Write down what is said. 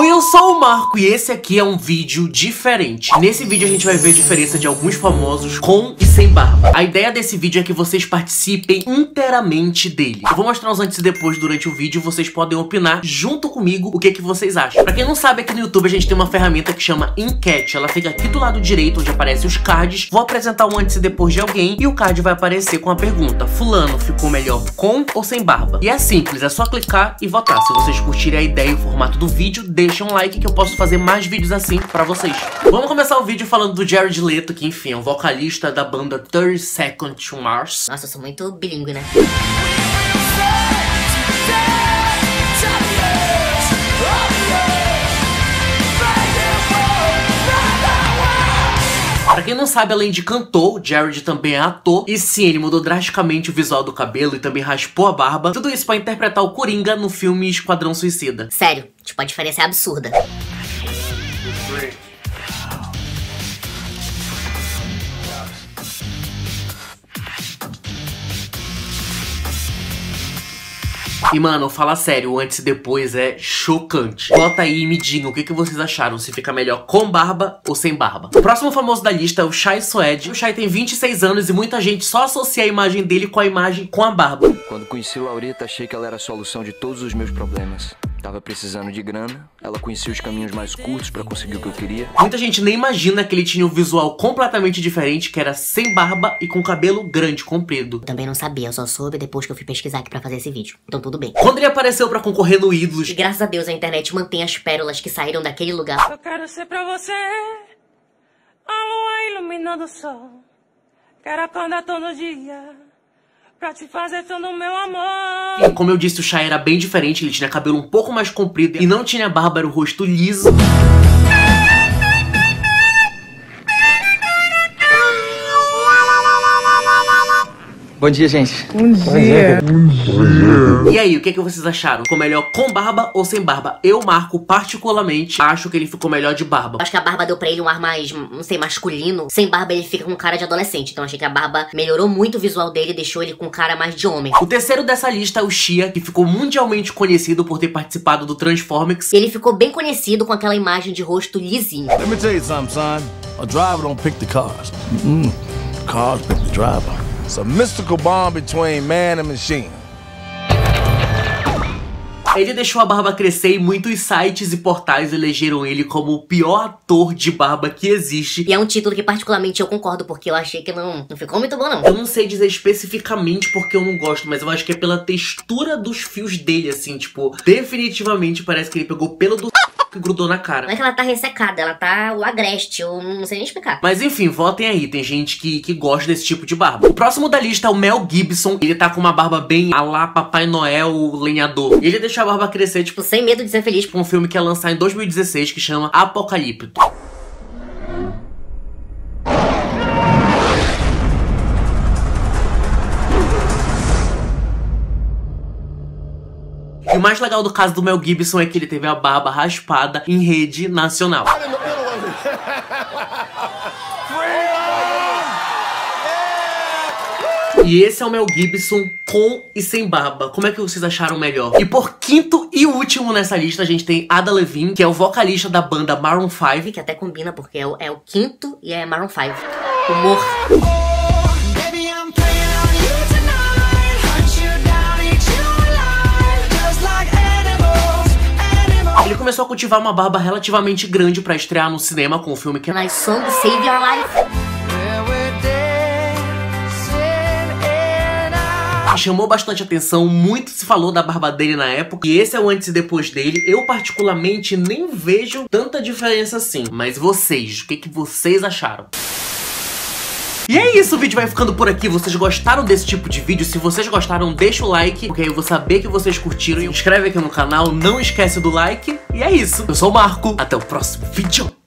Oi, eu sou o Marco e esse aqui é um vídeo diferente. Nesse vídeo a gente vai ver a diferença de alguns famosos com e sem barba. A ideia desse vídeo é que vocês participem inteiramente dele. Eu vou mostrar os antes e depois durante o vídeo, vocês podem opinar junto comigo o que, que vocês acham. Pra quem não sabe, aqui no YouTube a gente tem uma ferramenta que chama enquete. Ela fica aqui do lado direito, onde aparecem os cards. Vou apresentar um antes e depois de alguém e o card vai aparecer com a pergunta: fulano ficou melhor com ou sem barba? E é simples, é só clicar e votar. Se vocês curtirem a ideia e o formato do vídeo, deixa um like que eu posso fazer mais vídeos assim pra vocês. Vamos começar o vídeo falando do Jared Leto, que enfim, é um vocalista da banda 30 Seconds to Mars. Nossa, eu sou muito bilíngue, né? Pra quem não sabe, além de cantor, Jared também é ator. E sim, ele mudou drasticamente o visual do cabelo e também raspou a barba. Tudo isso pra interpretar o Coringa no filme Esquadrão Suicida. Sério, tipo, a diferença é absurda. E mano, fala sério, o antes e depois é chocante. Bota aí e me digam o que, que vocês acharam, se fica melhor com barba ou sem barba. O próximo famoso da lista é o Chay Suede. O Chay tem 26 anos e muita gente só associa a imagem dele com a imagem com a barba. Quando conheci Laurita, achei que ela era a solução de todos os meus problemas. Tava precisando de grana, ela conhecia os caminhos mais curtos pra conseguir o que eu queria. Muita gente nem imagina que ele tinha um visual completamente diferente, que era sem barba e com cabelo grande, comprido. Também não sabia, eu só soube depois que eu fui pesquisar aqui pra fazer esse vídeo, então tudo bem. Quando ele apareceu pra concorrer no Ídolos... E graças a Deus a internet mantém as pérolas que saíram daquele lugar. Eu quero ser pra você, a lua iluminando o sol. Quero acordar todo dia pra te fazer todo meu amor. E como eu disse, o Chay era bem diferente. Ele tinha cabelo um pouco mais comprido e não tinha barba, era o rosto liso. Bom dia, gente. Bom dia. E aí, o que, que vocês acharam? Ficou melhor com barba ou sem barba? Eu, Marco, particularmente, acho que ele ficou melhor de barba. Acho que a barba deu pra ele um ar mais, não sei, masculino. Sem barba ele fica com cara de adolescente. Então achei que a barba melhorou muito o visual dele e deixou ele com cara mais de homem. O terceiro dessa lista é o Shia, que ficou mundialmente conhecido por ter participado do Transformers. E ele ficou bem conhecido com aquela imagem de rosto lisinho. Let me tell you something, son. A driver don't pick the cars. Cars pick the driver. It's a mystical bond between man and machine. Ele deixou a barba crescer e muitos sites e portais elegeram ele como o pior ator de barba que existe. E é um título que particularmente eu concordo, porque eu achei que não ficou muito bom, não. Eu não sei dizer especificamente porque eu não gosto, mas eu acho que é pela textura dos fios dele, assim, tipo... Definitivamente parece que ele pegou pelo do... que grudou na cara. Não é que ela tá ressecada, ela tá o agreste, eu não sei nem explicar. Mas enfim, votem aí, tem gente que gosta desse tipo de barba. O próximo da lista é o Mel Gibson. Ele tá com uma barba bem à la Papai Noel, o lenhador. Ele deixou a barba crescer, tipo, sem medo de ser feliz, pra um filme que ia lançar em 2016, que chama Apocalipto. E o mais legal do caso do Mel Gibson é que ele teve a barba raspada em rede nacional. E esse é o Mel Gibson com e sem barba. Como é que vocês acharam melhor? E por quinto e último nessa lista, a gente tem Adam Levine, que é o vocalista da banda Maroon 5. Que até combina, porque é o quinto e é Maroon 5. Humor. Ele começou a cultivar uma barba relativamente grande pra estrear no cinema com o filme que é My Song Save Your Life. Chamou bastante atenção, muito se falou da barba dele na época. E esse é o antes e depois dele. Eu particularmente nem vejo tanta diferença assim. Mas vocês, o que, que vocês acharam? E é isso, o vídeo vai ficando por aqui. Vocês gostaram desse tipo de vídeo? Se vocês gostaram, deixa o like, porque aí eu vou saber que vocês curtiram. Se inscreve aqui no canal, não esquece do like. E é isso. Eu sou o Marco, até o próximo vídeo.